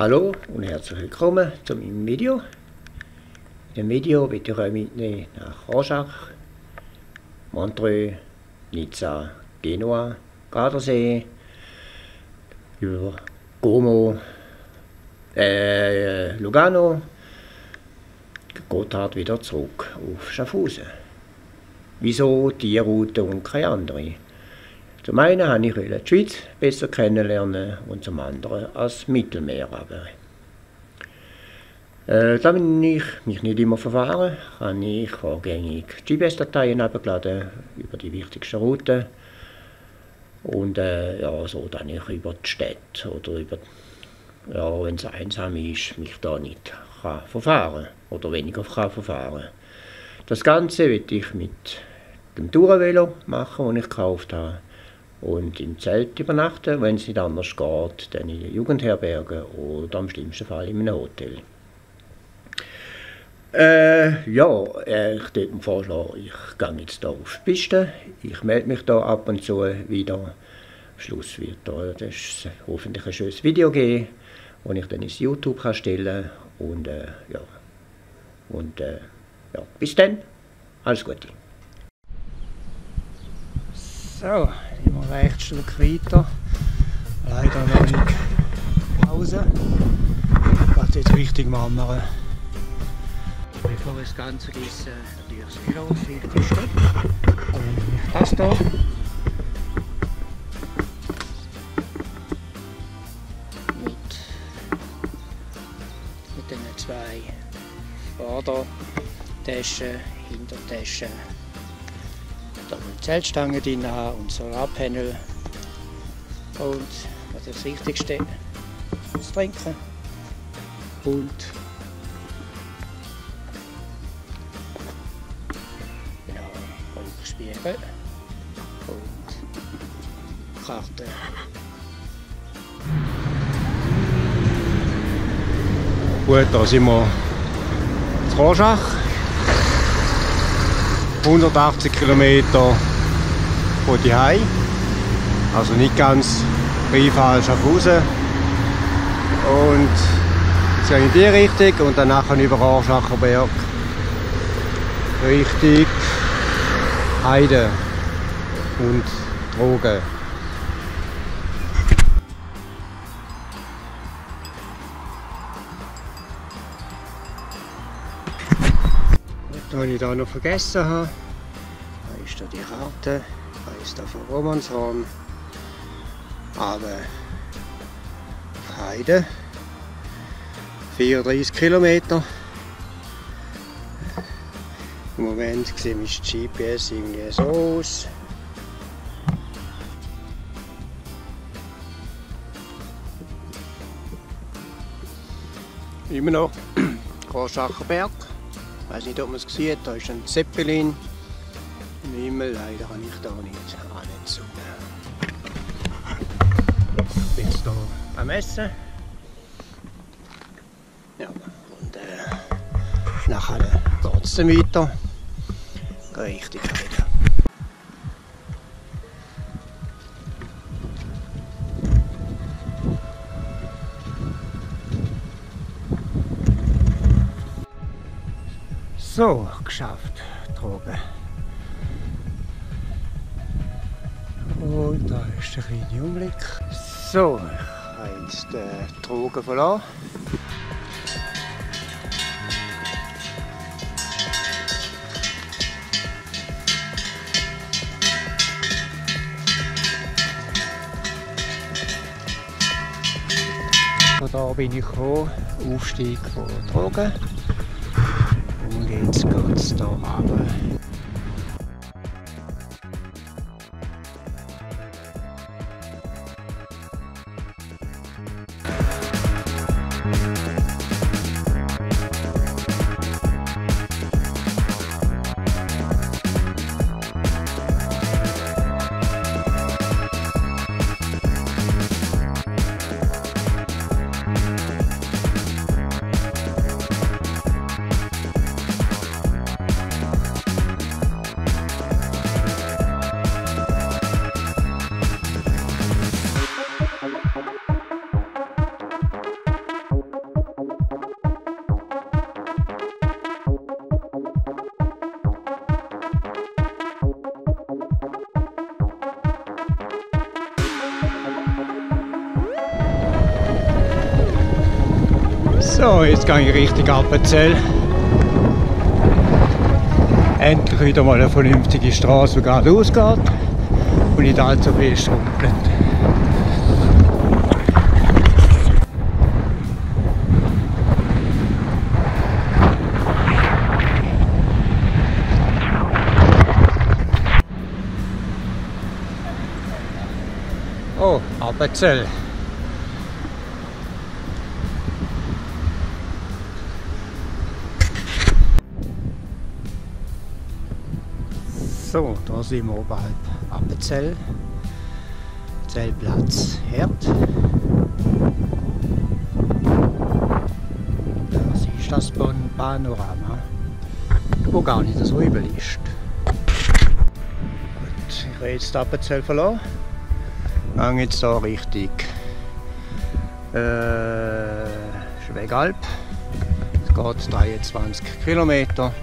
Hallo und herzlich willkommen zu meinem Video. In dem Video werde ich euch mitnehmen nach Rorschach, Montreux, Nizza, Genua, Gardasee, über Como, Lugano, Gotthard wieder zurück auf Schaffhausen. Wieso diese Route und keine andere? Zum einen wollte ich die Schweiz besser kennenlernen und zum anderen das Mittelmeer runter. Damit ich mich nicht immer verfahre, habe ich vorgängig GPS-Dateien abgeladen über die wichtigsten Routen. Und ja, so dann ich über die Städte oder über, ja, wenn es einsam ist, mich da nicht kann verfahren oder weniger kann verfahren. Das Ganze will ich mit dem Tourenvelo machen, das ich gekauft habe. Und im Zelt übernachten, wenn es nicht anders geht, dann in der Jugendherberge oder am schlimmsten Fall in einem Hotel. Ich würde mir vorschlagen, ich gehe jetzt hier auf die Piste, ich melde mich da ab und zu wieder. Am Schluss wird es hoffentlich ein schönes Video geben, das ich dann ins YouTube kann stellen kann. Und, bis dann, alles Gute. So. Immer rechts Stück weiter. Leider noch nicht Pause. Ich werde jetzt richtig machen. Bevor das Ganze ist, natürlich das Kilo viel kostet. Aber nicht das hier. Mit den zwei Vordertaschen, Hintertaschen. Da eine Zeltstange drin haben und Solarpanel und das Wichtigste, das Trinken und genau, und Spiegel und Karte. Gut, da sind wir in Rorschach. 180 Kilometer von die Hei, also nicht ganz Beifall Schaffhausen. Und jetzt in die Richtung und dann nachher über Rorschacherberg Richtung Heiden und Trogen. Was ich da noch vergessen habe, da ist da die Karte, da ist da von Romanshorn, aber auf Heide, 34 Kilometer. Im Moment sieht mein GPS irgendwie so aus. Immer noch Rorschacherberg. Ich weiß nicht, ob man es sieht, da ist ein Zeppelin im Himmel, leider kann ich da nicht anzoomen. Ich bin jetzt hier beim Essen. Ja, und nachher geht es dann weiter. Gehe richtig weiter. So, geschafft, Trogen. Und da ist der kleine Umblick. So, ich habe jetzt den Trogen verlassen. Von da bin ich gekommen, Aufstieg von Trogen. Jetzt geht es hier runter. So, jetzt gehe ich Richtung Appenzell. Endlich wieder mal eine vernünftige Straße, die geradeaus geht und nicht allzu viel schrumpelt. Oh, Appenzell. So, da sind wir oberhalb Appenzell, Zellplatz Herd. Das ist das Panorama, wo gar nicht so übel ist. Gut, ich habe jetzt Appenzell verloren. Ich gehe jetzt hier Richtung Schwegalp. Es geht 23 Kilometer.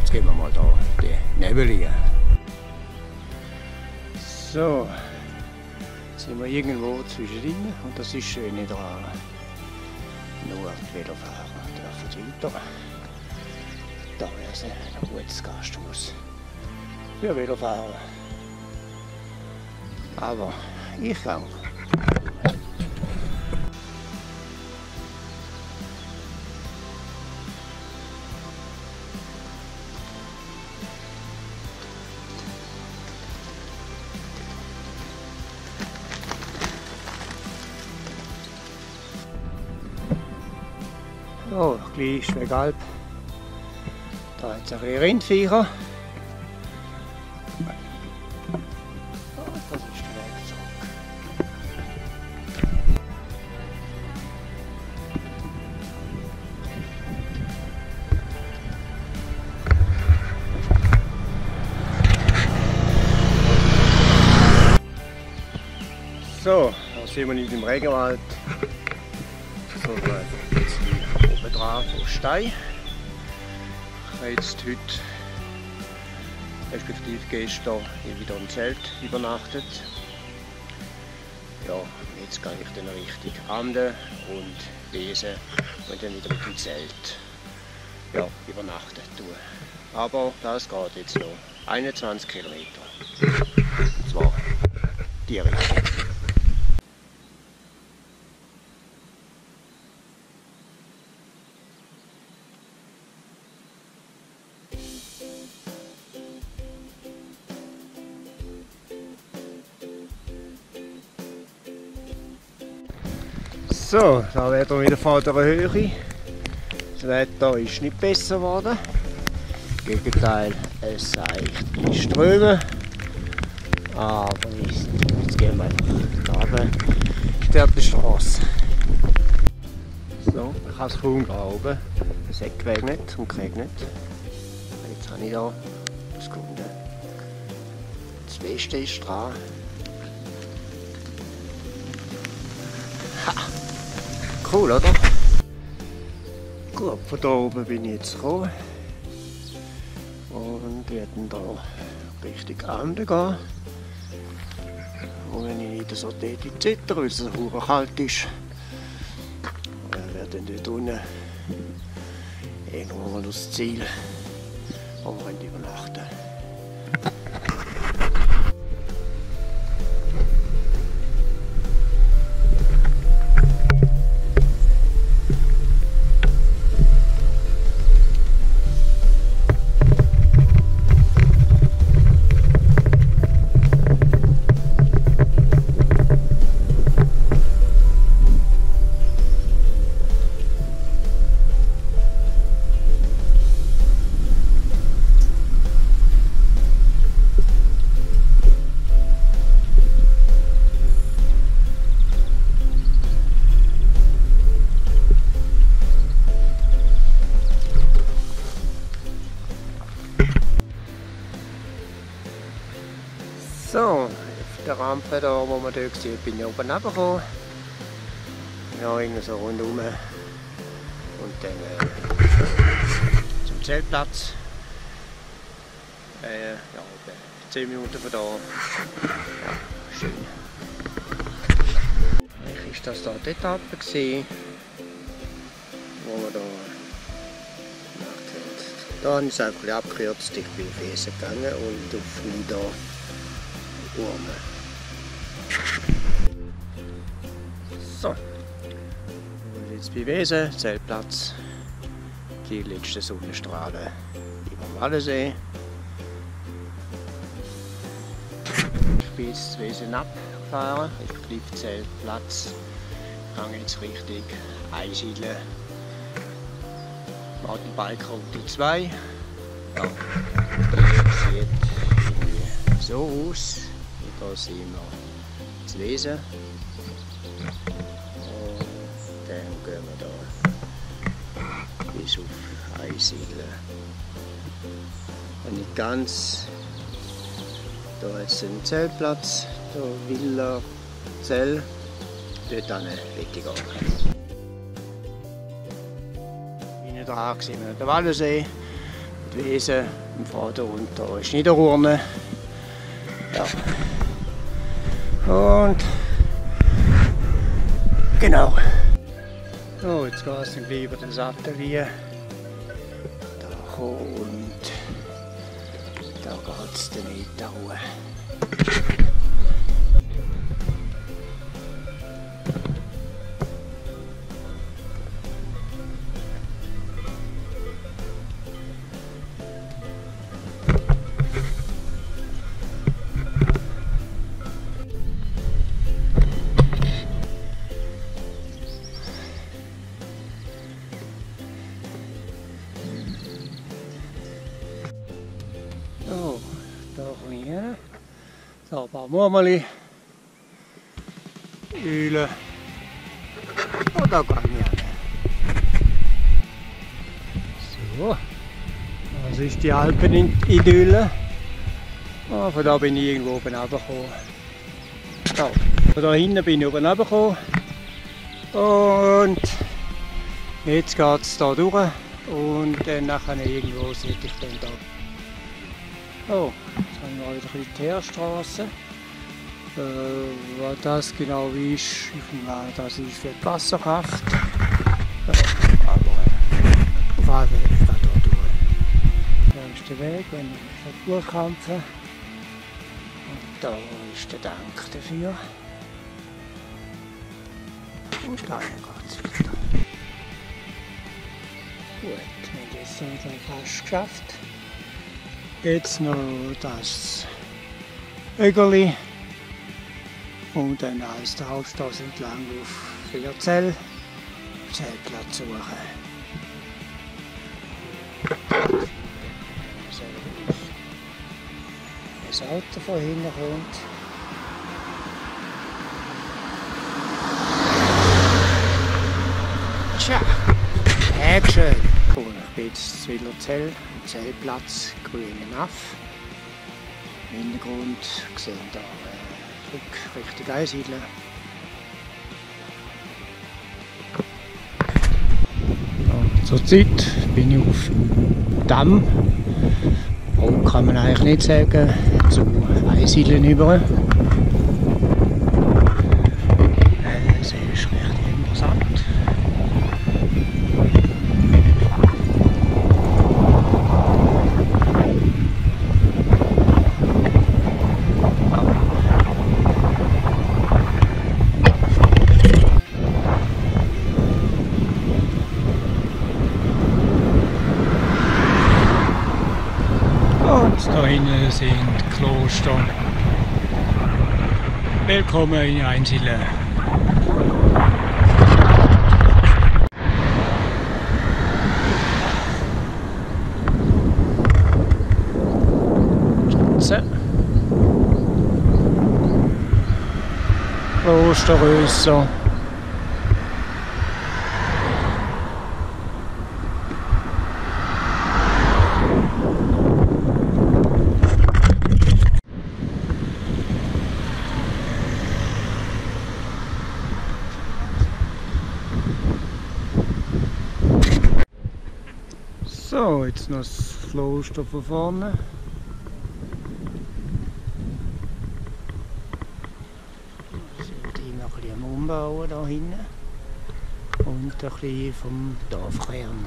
Jetzt gehen wir mal da die Nebeligen. So, jetzt sind wir irgendwo zwischendrin und das ist schön hier dran. Nur die Velofahrer dürfen weiter. Da wäre es ein gutes Gasthaus für Velofahrer. Aber ich kann. Oh, gleich Schwegalp. Da hat es ein bisschen Rindviecher. Oh, das ist der Weg zurück. So, da sind wir nicht im Regenwald. So gut. Dran von Stein. Ich habe jetzt heute, respektive gestern, wieder im Zelt übernachtet. Ja, jetzt gehe ich dann richtig wandern und lesen und dann wieder mit dem Zelt übernachten tun. Aber das geht jetzt noch 21 Kilometer. Und zwar die Richtung. So, da werden wir wieder von der Höhe. Das Wetter ist nicht besser geworden. Im Gegenteil, es seicht in Strömen. Aber jetzt gehen wir einfach runter. Da ist die Straße. So, ich kann es kaum glauben. Es hat geregnet und geregnet. Jetzt habe ich hier das gefunden. Das Beste ist dran. Cool, oder? Gut, von da oben bin ich jetzt gekommen und werde hier richtig runtergehen. Und wenn ich nicht so tätig zitter, weil es verdammt kalt ist, werde ich dann dort unten irgendwo mal aufs Ziel, wo wir übernachten können. So, auf der Rampe, da, wo wir hier waren, bin ich oben runtergekommen. Ja, irgendwie so rundherum. Und dann zum Zeltplatz. 10 Minuten von da. Ja, schön. Eigentlich war das hier die Etappe. wo wir da gemacht haben. Da habe ich es einfach ein abgekürzt. Ich bin auf Weesen gegangen und auf Nidau-Urmen. So, wir sind jetzt bei Weesen, Zeltplatz. Die letzten Sonnenstrahlen über Wallensee. Ich bin jetzt Weesen abgefahren. Ich bleibe Zeltplatz. Ich gehe jetzt Richtung Einsiedeln. Mountainbike-Route 2. Ja. Hier sieht so aus. Und hier sind wir zu Weesen. Und dann gehen wir da bis auf Einsiedeln. Und nicht ganz. Hier hat es einen Zeltplatz. Hier Villa Zell. Dort hin möchte ich gehen. Innen dran sehen wir den Wallensee, die Weesen, im Vordergrund da ist Niederurne. Ja. Und genau. So, jetzt geht es dann über den Sattelwien. Da kommt. Da geht es dann weiter runter. So, ein paar Murmeli, Öle und da gehen wir hin. So, das ist die Alpenidylle. Oh, von da bin ich irgendwo oben runtergekommen. So, von da hinten bin ich oben runtergekommen. Und jetzt geht es hier durch und dann nachher irgendwo sollte ich dann da. Oh, jetzt haben wir wieder die Heerstrasse. Was das genau ist, ich meine, das ist für die Wasserkraft. Aber auf jeden Fall ich da durch. Da ist der Weg, wenn ich durchkämpfe. Und da ist der Dank dafür. Und dann geht es weiter. Gut, und jetzt haben wir es fast geschafft. Jetzt noch das Ögerli und dann eins der Hauptstrasse entlang auf Vierzell, Zeltplatz suchen. Das Auto von hinten kommt. Tja, Action! Ich bin jetzt zu Villerzell, Zeltplatz, grünen Aff. Im Hintergrund sehen wir hier Richtung Einsiedeln. Zurzeit bin ich auf dem Damm. Warum kann man eigentlich nicht sagen, zu Einsiedeln über. Das ist recht interessant. Da hinten sind Kloster. Willkommen in Einsiedeln. Klosterhäuser. So, jetzt noch das Kloster von vorne. Wir sind immer ein bisschen am Umbauen da hinten. und ein bisschen vom Dorf lernen.